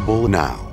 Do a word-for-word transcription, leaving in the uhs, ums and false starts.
available now.